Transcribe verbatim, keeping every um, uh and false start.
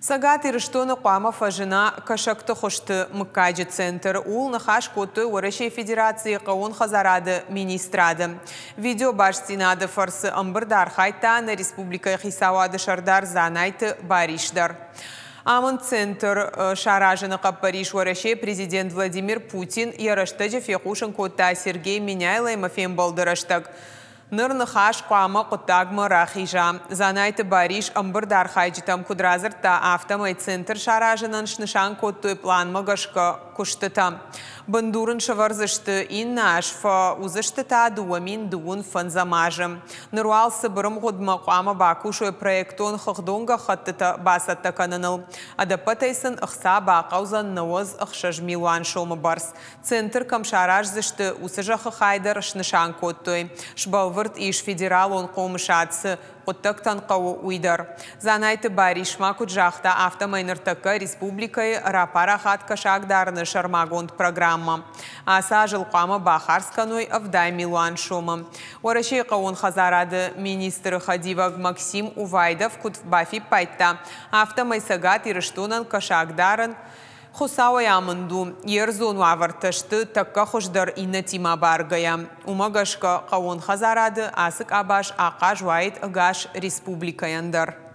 Цæгат Ирыстон Қуамов ажына кашақты құшты мұққажы центр ұл нұқаш көті Уæрæсей Федерация қауын қазарады министрады. Видео башсинады фарсы ұмбырдар қайтаны республика қисауады шардар Дзанайты Барисдар. Амын центр шаражына қаппариш Уæрæсей президент Владимир Путин ярыштыжы феқушын көтті Сергей Меняйло емафен болдырыштық. Нырнахаш куама кутагма рахижа. Дзанайты Барис амбардар хайджитам кудразарта автомай центр шаражынан шнышан коттуй план магашка куштыта. Бандурын шаварзышты иннаш фа узыштыта дуамин дуын фанзамажым. Ныруал сыбырым гудма куама бакушой проектон хахдонга хаттыта басатта кананыл. Адапатайсын ықса бақаузан науыз ықшаж милуан шоумы барс. Центр кам шаражзышты усыжахы хайдар шнышан коттуй. Шбалвы Иш федерал он қомышатсы құттықтан қауы уйдар. Дзанайты Барис макут жақта автомайныртықы республикай рапара қатқа шағдарны шармагонт программа. Аса жылқамы бақарсканой авдай милуан шумы. Уæрæсей қауын қазарады министр Хадиваг Максим Увайдов күт бафи пайтта. Автомай Цæгат Ирыстонан қашағдарын Хусауа ямынду, ерзону авартышты такка хуждар инна тима баргая. Умагашка қауын хазарады асык абаш ақа жуайт ғаш республикаяндар.